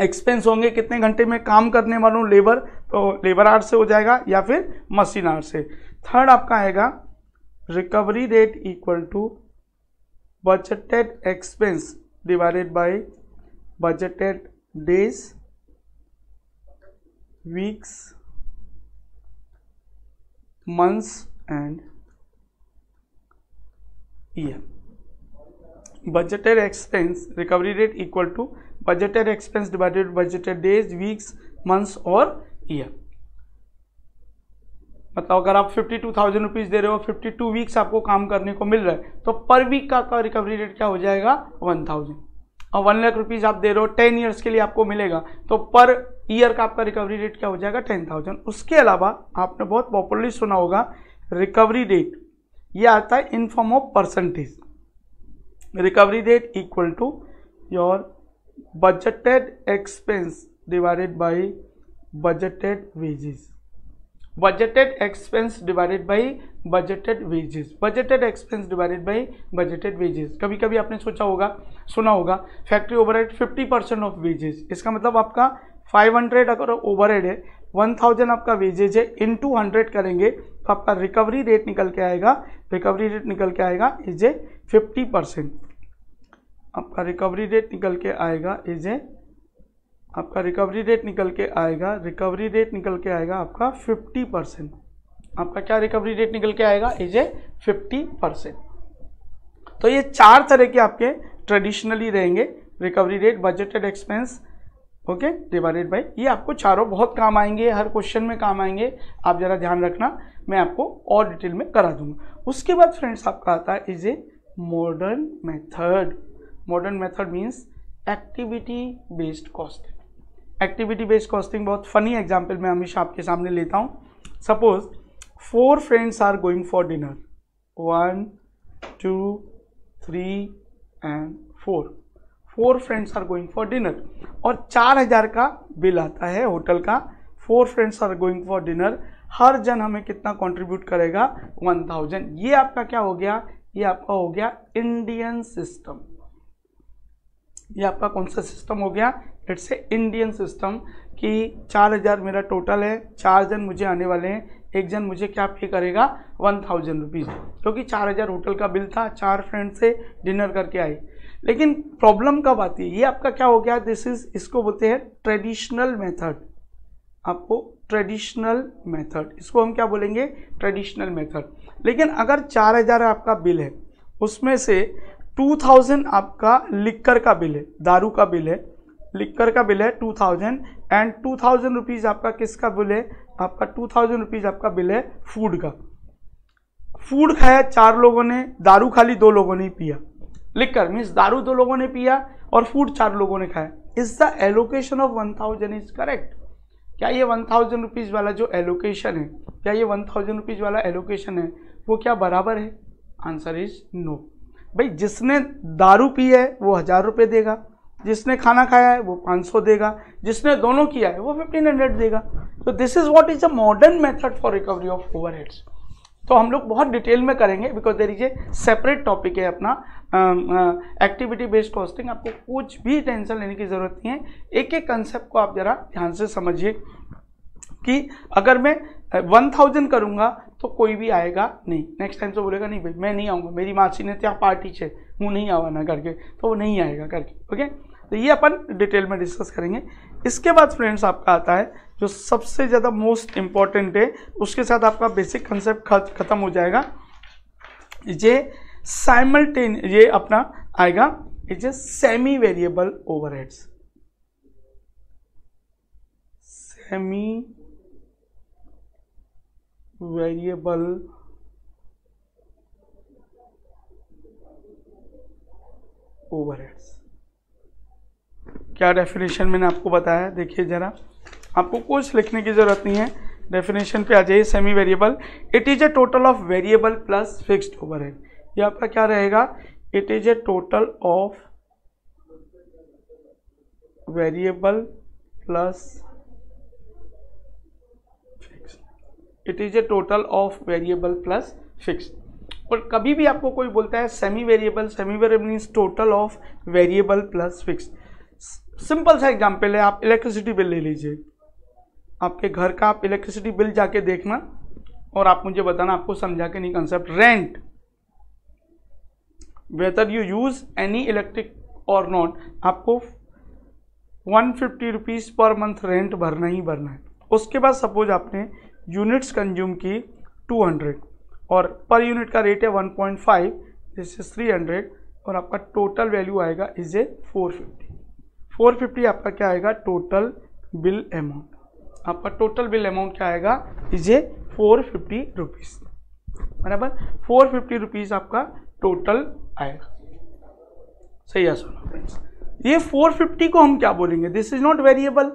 एक्सपेंस होंगे, कितने घंटे में काम करने वाला हूँ लेबर, तो लेबर आर से हो जाएगा या फिर मशीन आर से। थर्ड आपका आएगा recovery rate equal to budgeted expense divided by budgeted days, weeks, months and year. Budgeted expense recovery rate equal to budgeted expense divided budgeted days, weeks, months और year. मतलब अगर आप 52,000 rupees दे रहे हो, 52 वीक्स आपको काम करने को मिल रहा है, तो पर वीक का रिकवरी रेट क्या हो जाएगा? 1,000। और 1 लाख रुपीज आप दे रहे हो, 10 ईयर्स के लिए आपको मिलेगा, तो पर ईयर का आपका रिकवरी रेट क्या हो जाएगा? 10,000। उसके अलावा आपने बहुत पॉपुलरली सुना होगा रिकवरी रेट, ये आता है in form of percentage. Recovery rate equal to your budgeted expense divided by budgeted wages, budgeted expense divided by budgeted wages, budgeted expense divided by budgeted wages. कभी कभी आपने सोचा होगा, सुना होगा फैक्ट्री ओवरहेड 50% ऑफ वेजेस, इसका मतलब आपका 500 अगर ओवरहेड है, 1000 आपका वेजेज है, इनटू 100 करेंगे तो आपका रिकवरी रेट निकल के आएगा, रिकवरी रेट निकल के आएगा इज ए 50%। आपका रिकवरी रेट निकल के आएगा इज ए, आपका रिकवरी रेट निकल के आएगा, रिकवरी रेट निकल के आएगा आपका 50%। आपका क्या रिकवरी रेट निकल के आएगा? Is a 50%। तो ये चार तरह के आपके ट्रेडिशनली रहेंगे, recovery rate, budgeted expense, okay, divided by. ये आपको चारों बहुत काम आएंगे, हर क्वेश्चन में काम आएंगे, आप ज़रा ध्यान रखना। मैं आपको और डिटेल में करा दूंगा। उसके बाद फ्रेंड्स आपका आता है is a modern method. Modern method means activity based costing. Activity based costing बहुत फनी एग्जाम्पल मैं हमेशा आपके सामने लेता हूँ। Suppose 4 friends are going for dinner, 1, 2, 3 and 4। Four friends are going for dinner, और 4000 का बिल आता है होटल का। Four friends are going for dinner, हर जन हमें कितना कंट्रीब्यूट करेगा 1000। ये आपका क्या हो गया, ये आपका हो गया इंडियन सिस्टम। ये आपका कौन सा सिस्टम हो गया, इट्स ए इंडियन सिस्टम कि 4000 मेरा टोटल है, 4 जन मुझे आने वाले हैं, 1 जन मुझे क्या पे करेगा 1000 रुपीज़, क्योंकि 4000 होटल का बिल था, 4 फ्रेंड से डिनर करके आए। लेकिन प्रॉब्लम कब आती है, ये आपका क्या हो गया, दिस इज, इसको बोलते हैं ट्रेडिशनल मेथड। आपको ट्रेडिशनल मेथड, इसको हम क्या बोलेंगे, ट्रेडिशनल मेथड। लेकिन अगर 4000 आपका बिल है, उसमें से 2000 आपका लिकर का बिल है, दारू का बिल है, लिकर का बिल है 2000, एंड 2000 रुपीज़ आपका किसका बिल है, आपका 2000 रुपीज़ आपका बिल है फूड का। फूड खाया 4 लोगों ने, दारू खाली 2 लोगों ने पिया, लिकर मीन्स दारू 2 लोगों ने पिया और फूड 4 लोगों ने खाया। Is the allocation of 1000 is correct? क्या ये 1000 रुपीज़ वाला जो एलोकेशन है, क्या ये 1000 रुपीज़ वाला एलोकेशन है, वो क्या बराबर है? Answer is no. भाई जिसने दारू पी है वो 1000 रुपये देगा, जिसने खाना खाया है वो 500 देगा, जिसने दोनों किया है वो 1500 देगा। तो this is what is a modern method for recovery of overheads. तो हम लोग बहुत डिटेल में करेंगे, because there is a separate topic है अपना एक्टिविटी बेस्ड कॉस्टिंग। आपको कुछ भी टेंशन लेने की जरूरत नहीं है, एक एक कंसेप्ट को आप जरा ध्यान से समझिए कि अगर मैं 1000 करूँगा तो कोई भी आएगा नहीं, नेक्स्ट टाइम से बोलेगा नहीं भाई मैं नहीं आऊँगा, मेरी मासी ने तो पार्टी है हूँ नहीं आवाना करके, तो वो नहीं आएगा करके। ओके, तो ये अपन डिटेल में डिस्कस करेंगे। इसके बाद फ्रेंड्स आपका आता है जो सबसे ज़्यादा मोस्ट इम्पॉर्टेंट है, उसके साथ आपका बेसिक कंसेप्ट खत्म हो जाएगा। ये साइमल्टेनियस, ये अपना आएगा ये semi variable overheads. Semi variable overheads, क्या डेफिनेशन मैंने आपको बताया, देखिए जरा, आपको कुछ लिखने की जरूरत नहीं है, डेफिनेशन पे आ जाइए। Semi variable, it is a total of variable plus fixed overhead. ये आपका क्या रहेगा, it is a total of variable plus fixed, it is a total of variable plus fixed. और कभी भी आपको कोई बोलता है semi variable, semi variable means total of variable plus fixed. Simple सा एग्जांपल है, आप इलेक्ट्रिसिटी बिल ले लीजिए, आपके घर का आप इलेक्ट्रिसिटी बिल जाके देखना और आप मुझे बताना, आपको समझा के नहीं concept. Rent, whether you use any electric और नॉट, आपको 150 रुपीज़ पर मंथ रेंट भरना ही भरना है। उसके बाद सपोज आपने यूनिट्स कंज्यूम की 200 और पर यूनिट का रेट है 1.5, दिस इज 300 और आपका टोटल वैल्यू आएगा इज ए 450। 450 आपका क्या आएगा, टोटल बिल अमाउंट, आपका टोटल बिल अमाउंट क्या आएगा इज ए 450 रुपीज़, बराबर 450 रुपीज़ आपका टोटल आएगा। सही है सुनो फ्रेंड्स, ये 450 को हम क्या बोलेंगे, this is not variable,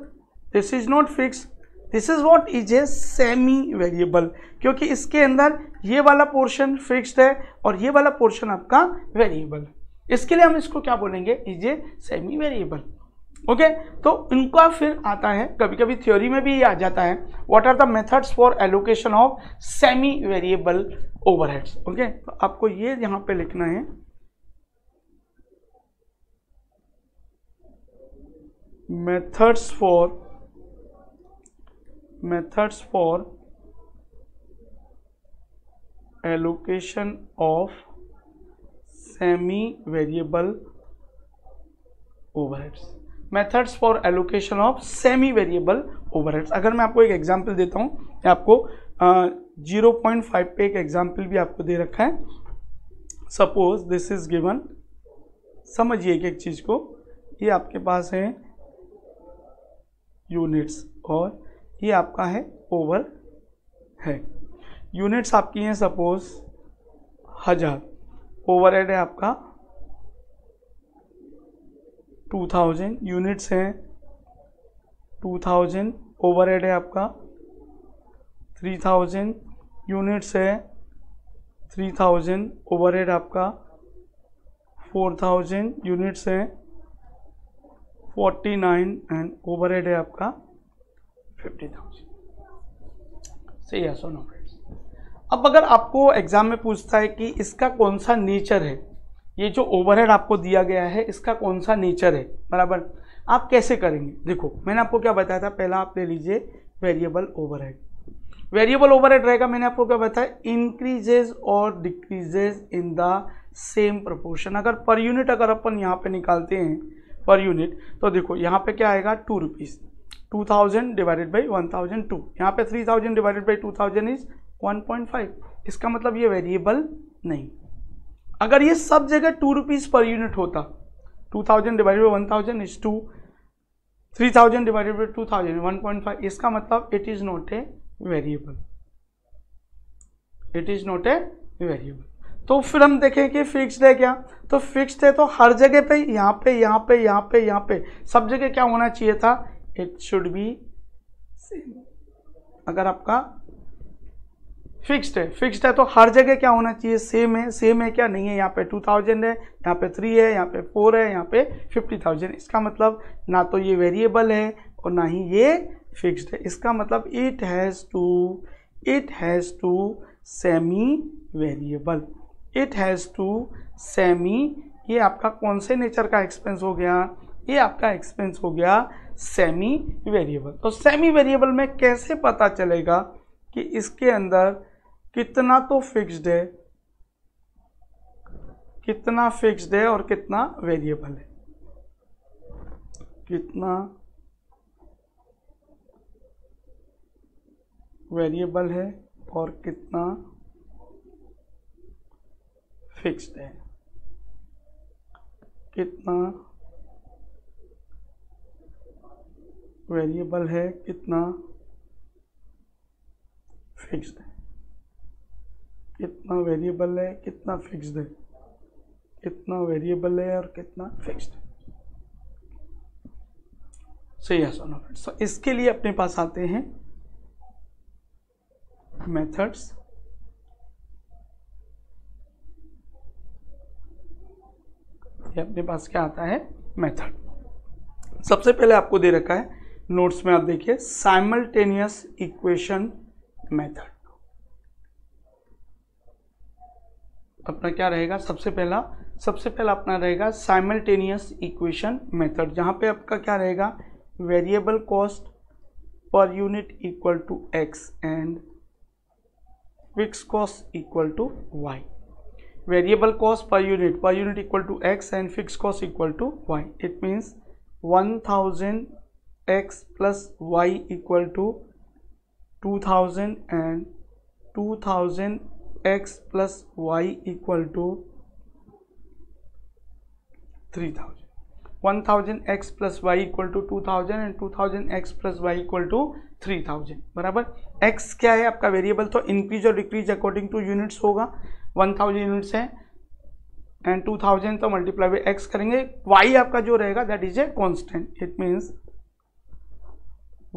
this is not fix, this is what is a semi variable, क्योंकि इसके अंदर ये वाला पोर्शन फिक्स्ड है और ये वाला पोर्शन आपका वेरिएबल है, इसके लिए हम इसको क्या बोलेंगे, is a semi variable. Okay तो इनका फिर आता है, कभी कभी थ्योरी में भी ये आ जाता है, what are the methods for allocation of semi variable overheads. Okay तो आपको ये यहाँ पे लिखना है, methods for allocation of semi variable overheads, methods for allocation of semi variable overheads. अगर मैं आपको एक एग्जाम्पल देता हूँ, आपको 0.5 पे एक एग्जाम्पल भी आपको दे रखा है। सपोज दिस इज गिवन, समझिए एक चीज़ को, ये आपके पास है यूनिट्स और ये आपका है ओवर है। यूनिट्स आपकी हैं सपोज 1000, ओवरहेड है आपका 2000, यूनिट्स हैं 2000, ओवरहेड है आपका 3000, यूनिट्स है 3000, ओवरहेड आपका 4000, यूनिट्स है 49 एंड ओवरहेड है आपका 50,000। सही है सो नो। अब अगर आपको एग्जाम में पूछता है कि इसका कौन सा नेचर है, ये जो ओवरहेड आपको दिया गया है इसका कौन सा नेचर है, बराबर, आप कैसे करेंगे। देखो मैंने आपको क्या बताया था, पहला आप ले लीजिए वेरिएबल ओवरहेड। वेरिएबल ओवरहेड रहेगा, मैंने आपको क्या बताया, इंक्रीजेज और decreases in the same proportion. अगर पर यूनिट अगर अपन यहाँ पे निकालते हैं पर यूनिट, तो देखो यहाँ पे क्या आएगा 2 रुपीज़, 2000 डिवाइडेड बाई 1002, यहाँ पे 3000 डिवाइडेड बाई 2000 इज 1.5। इसका मतलब ये वेरिएबल नहीं। अगर ये सब जगह 2 रुपीज़ पर यूनिट होता, 2000 divided by 1000 is 2, 3000 divided by 2000 1.5, इसका मतलब it is not a variable, it is not a variable. तो फिर हम देखें कि फिक्स्ड है क्या, तो फिक्स्ड है तो हर जगह पे, यहाँ पे, यहाँ पे, यहाँ पे, यहाँ पे, सब जगह क्या होना चाहिए था, इट शुड बी सेम। अगर आपका फिक्स्ड है, फिक्स्ड है तो हर जगह क्या होना चाहिए, सेम है। सेम है क्या, नहीं है। यहाँ पे 2000 है, यहाँ पे 3 है, यहाँ पे 4 है, यहाँ पे 50,000। इसका मतलब ना तो ये वेरिएबल है और ना ही ये फिक्स्ड है। इसका मतलब it has to semi variable, it has to semi. ये आपका कौन से नेचर का एक्सपेंस हो गया, ये आपका एक्सपेंस हो गया सेमी वेरिएबल। तो सेमी वेरिएबल में कैसे पता चलेगा कि इसके अंदर कितना तो फिक्स्ड है, कितना फिक्स्ड है और कितना वेरिएबल है, कितना वेरिएबल है और कितना फिक्स्ड है, कितना वेरिएबल है, कितना फिक्स्ड है, कितना वेरिएबल है, कितना फिक्स्ड है, कितना वेरिएबल है और कितना फिक्स्ड है। सही है सोना। सो इसके लिए अपने पास आते हैं मेथड्स। ये अपने पास क्या आता है, मेथड। सबसे पहले आपको दे रखा है नोट्स में, आप देखिए, साइमल्टेनियस इक्वेशन मेथड। अपना क्या रहेगा, सबसे पहला अपना रहेगा साइमल्टेनियस इक्वेशन मेथड, जहां पे आपका क्या रहेगा, variable cost per unit equal to x and fix cost equal to y। Variable cost per unit equal to x and fix cost equal to y। It means 1000x plus y equal to 2000 and 2000x plus y equal to 3000. 1000x plus y equal to 2000 and 2000x plus y equal to 3000, बराबर। x क्या है आपका variable, तो increase और decrease according to units होगा। 1000 units है and 2000 तो multiply by x करेंगे। y आपका जो रहेगा that is a constant. It means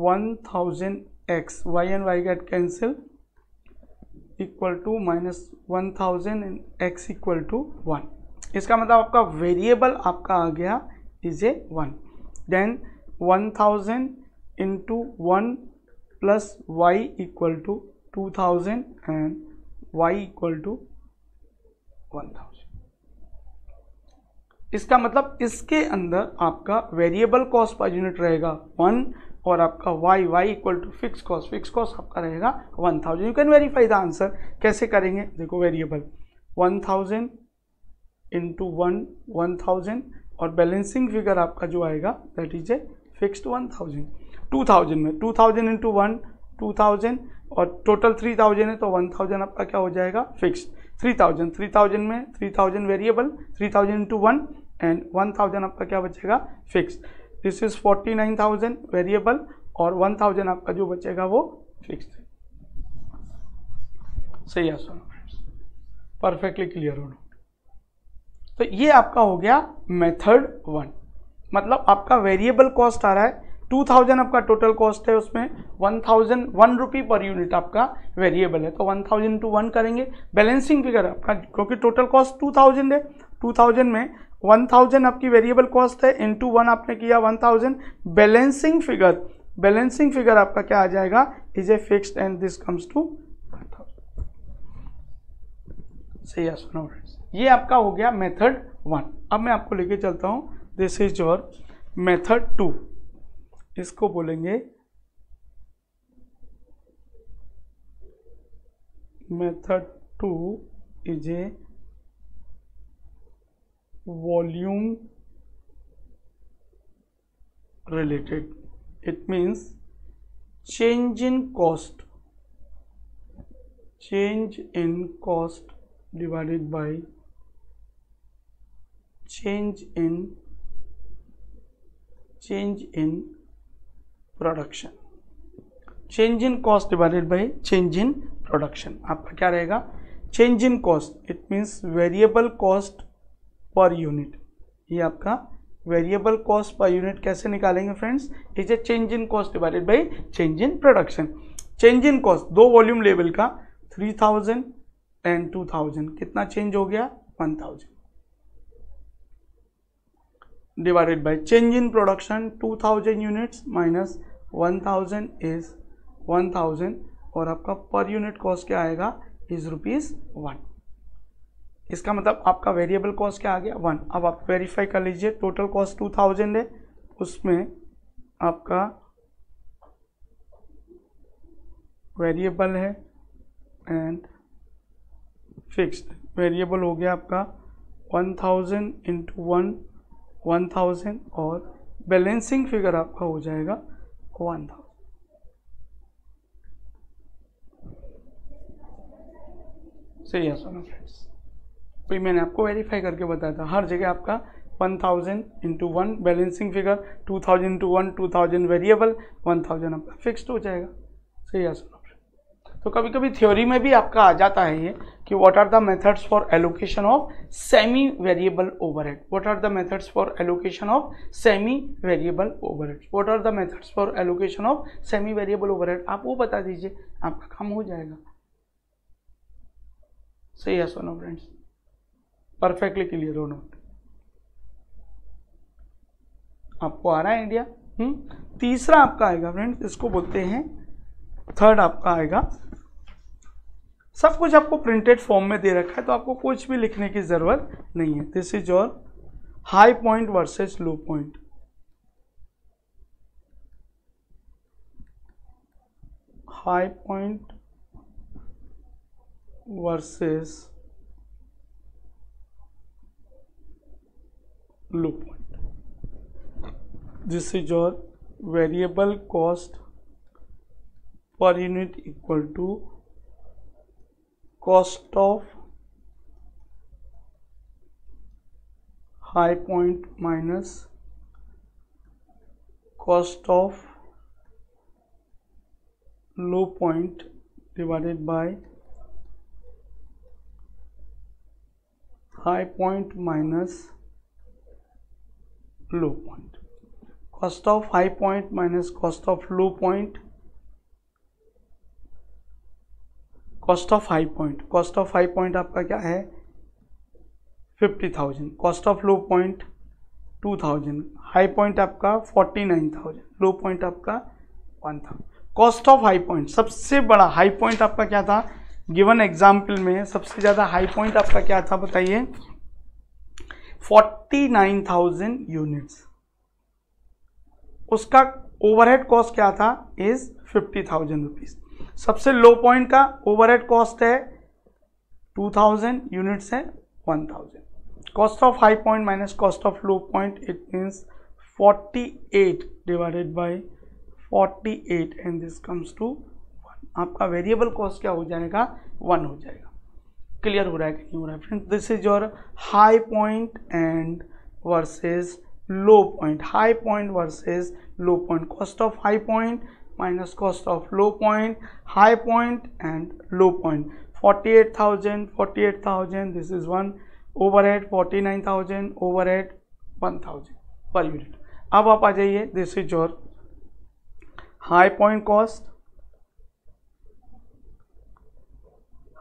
1000 x, y and y get cancelled equal to minus 1000 and x equal to 1. इसका मतलब आपका वेरिएबल आपका आ गया is a 1। Then 1000 into 1 plus Y equal to 2000 and Y equal to 1000। इसका मतलब इसके अंदर आपका वेरिएबल कॉस्ट पर यूनिट रहेगा 1 और आपका y equal to fix cost आपका रहेगा 1000। You can verify the answer, कैसे करेंगे, देखो वेरिएबल 1000 इंटू 1000 और बैलेंसिंग फिगर आपका जो आएगा दैट इज ए फिक्स्ड 1000। 2000 में 2000 इंटू 1 2000 और टोटल 3000 है तो 1000 आपका क्या हो जाएगा फिक्स्ड। 3000 में 3000 वेरिएबल, 3000 इंटू 1 एंड 1000 आपका क्या बचेगा फिक्स्ड। दिस इज 49,000 वेरिएबल और 1,000 आपका जो बचेगा वो फिक्स्ड है। सही है सुनो, परफेक्टली क्लियर हो। तो ये आपका हो गया मेथड 1, मतलब आपका वेरिएबल कॉस्ट आ रहा है 2000 आपका टोटल कॉस्ट है, उसमें 1 रुपी पर यूनिट आपका वेरिएबल है तो 1000 टू 1 करेंगे। बैलेंसिंग फिगर आपका, क्योंकि टोटल कॉस्ट 2000 है, 2000 में 1000 आपकी वेरिएबल कॉस्ट है, इंटू 1 आपने किया 1000, बैलेंसिंग फिगर आपका क्या आ जाएगा, is a fixed and this comes to 1000। सही आंसर है। ये आपका हो गया मेथड 1। अब मैं आपको लेके चलता हूँ, दिस इज योर मेथड 2, इसको बोलेंगे method 2 is a volume related, it means change in cost divided by change in production, change in cost divided by change in production. आपका क्या रहेगा, change in cost, it means variable cost per unit. ये आपका variable cost per unit कैसे निकालेंगे friends, is a change in cost divided by change in production. Change in cost दो volume level का 3000 एंड 2000, कितना चेंज हो गया 1000, divided by change in production 2000 units minus 1000 is 1000, और आपका पर यूनिट कॉस्ट क्या आएगा, इज ₹1। इसका मतलब आपका वेरिएबल कॉस्ट क्या आ गया 1। अब आप वेरीफाई कर लीजिए, टोटल कॉस्ट 2000 है, उसमें आपका वेरिएबल है एंड फिक्स्ड। वेरिएबल हो गया आपका 1000 इंटू 1000, और बैलेंसिंग फिगर आपका हो जाएगा 1000। सही आंसर है फ्रेंड्स। तो मैंने आपको वेरीफाई करके बताया था, हर जगह आपका 1000 into 1 balancing figure, 2000 into 1 2000 variable, 1000 आपका फिक्स्ड हो जाएगा। सही आंसर। तो कभी कभी थ्योरी में भी आपका आ जाता है ये कि what are the methods for allocation of semi variable overhead, what are the methods for allocation of semi variable overhead, what are the methods for allocation of semi variable overhead. आप वो बता दीजिए, आपका काम हो जाएगा। सही आंसर है फ्रेंड्स, परफेक्टली क्लियर हो नोट। आपको आ रहा है आइडिया। तीसरा आपका आएगा फ्रेंड्स, इसको बोलते हैं थर्ड, आपका आएगा सब कुछ आपको प्रिंटेड फॉर्म में दे रखा है, तो आपको कुछ भी लिखने की जरूरत नहीं है। This is your high point versus low point. High point versus low point. This is your variable cost per unit equal to cost of high point minus cost of low point divided by high point minus low point. Cost of high point minus cost of low point, cost of high point, cost of high point आपका क्या है 50000, cost of low point 2000, high point आपका 49000, लो point आपका 1000। Cost of high point सबसे बड़ा high point आपका क्या था गिवन एग्जाम्पल में, सबसे ज़्यादा हाई पॉइंट आपका क्या था बताइए 49000 यूनिट्स। उसका ओवरहेड कॉस्ट क्या था इज 50000 रुपीज़। सबसे लो पॉइंट का ओवरहेड कॉस्ट है 2000 यूनिट्स है 1000। Cost of high point minus cost of low point, it means 48 divided by 48 and this comes to 1। आपका वेरिएबल कॉस्ट क्या हो जाएगा 1 हो जाएगा। क्लियर हो रहा है कि नहीं हो रहा है friends. This is your high point and versus low point, high point versus low point, cost of high point minus cost of low point, high point and low point 48,000 this is 1, overhead 49,000, overhead 1000 per unit. अब आप आ जाइए, this is your high point cost.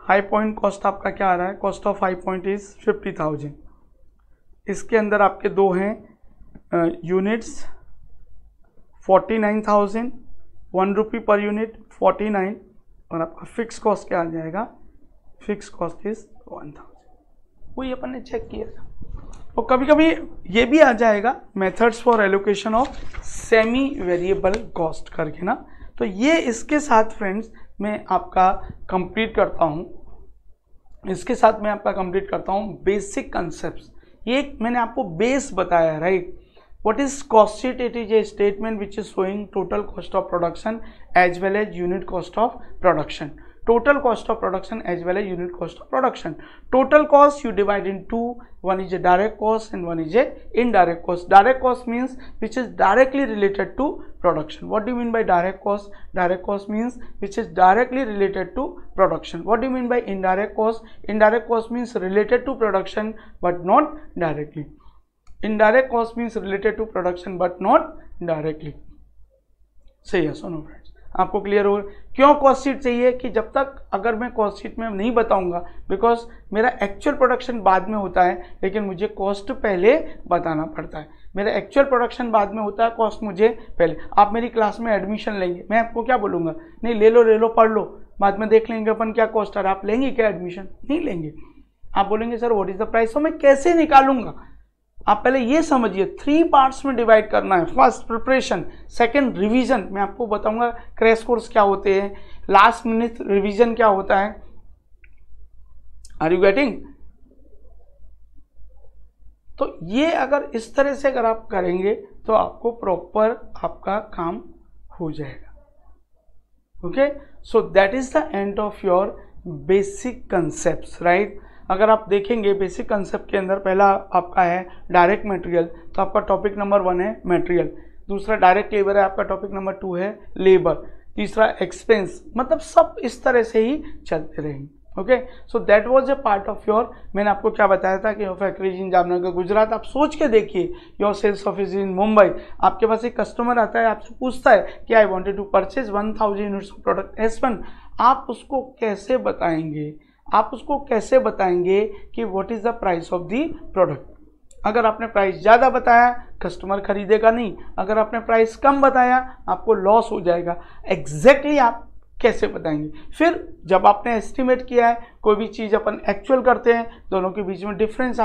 High point cost आपका क्या आ रहा है, cost of high point is 50,000, इसके अंदर आपके दो हैं यूनिट्स 49,000 ₹1 पर यूनिट 49 और आपका फिक्स कॉस्ट क्या आ जाएगा, फिक्स कॉस्ट इज 1,000। वही अपन ने चेक किया था। और कभी कभी ये भी आ जाएगा methods for allocation of semi variable cost करके ना। तो ये इसके साथ फ्रेंड्स मैं आपका कंप्लीट करता हूँ, बेसिक कॉन्सेप्ट्स। ये मैंने आपको बेस बताया right. What is cost sheet? It is a statement which is showing total cost of production as well as unit cost of production. Total cost you divide in two. One is a direct cost and one is a indirect cost. Direct cost means which is directly related to production. What do you mean by direct cost? Direct cost means which is directly related to production. What do you mean by indirect cost? Indirect cost means related to production but not directly. Indirect cost means related to production but not directly. Say yes or no friends. आपको clear हो क्यों cost sheet चाहिए कि जब तक अगर मैं cost sheet में नहीं बताऊंगा बिकॉज मेरा एक्चुअल प्रोडक्शन बाद में होता है लेकिन मुझे कॉस्ट पहले बताना पड़ता है। कॉस्ट मुझे पहले, आप मेरी क्लास में एडमिशन लेंगे मैं आपको क्या बोलूँगा, नहीं ले लो पढ़ लो बाद में देख लेंगे अपन क्या कॉस्ट आ रहा है। आप लेंगे क्या एडमिशन? नहीं लेंगे। आप बोलेंगे sir what is the price, तो मैं कैसे निकालूंगा? आप पहले ये समझिए 3 पार्ट्स में डिवाइड करना है। फर्स्ट प्रिपरेशन, सेकंड रिवीजन, मैं आपको बताऊंगा क्रैश कोर्स क्या होते हैं, लास्ट मिनट रिवीजन क्या होता है। Are you getting? तो ये अगर इस तरह से अगर आप करेंगे तो आपको प्रॉपर आपका काम हो जाएगा। Okay, so that is the end of your basic concepts right. अगर आप देखेंगे बेसिक कंसेप्ट के अंदर पहला आपका है डायरेक्ट मटेरियल, तो आपका टॉपिक नंबर 1 है मटेरियल, दूसरा डायरेक्ट लेबर है, आपका टॉपिक नंबर 2 है लेबर, तीसरा एक्सपेंस, मतलब सब इस तरह से ही चलते रहेंगे। Okay, so that was a part of your, मैंने आपको क्या बताया था कि your factory in Jamnagar Gujarat, आप सोच के देखिए, your sales office in Mumbai, आपके पास एक कस्टमर आता है आपसे पूछता है कि I wanted to purchase 1000 units of product S1, आप उसको कैसे बताएंगे? कि what is the price of the product. अगर आपने प्राइस ज़्यादा बताया कस्टमर खरीदेगा नहीं, अगर आपने प्राइस कम बताया आपको लॉस हो जाएगा। एग्जैक्टली आप कैसे बताएंगे? फिर जब आपने एस्टिमेट किया है, कोई भी चीज़ अपन एक्चुअल करते हैं, दोनों के बीच में डिफरेंस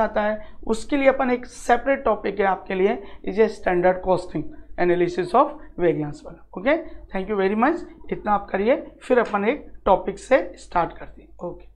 आता है, उसके लिए अपन एक सेपरेट टॉपिक है आपके लिए, is a standard costing analysis of variance वाला। Okay, thank you very much. इतना आप करिए, फिर अपन एक टॉपिक से स्टार्ट करते हैं। ओके।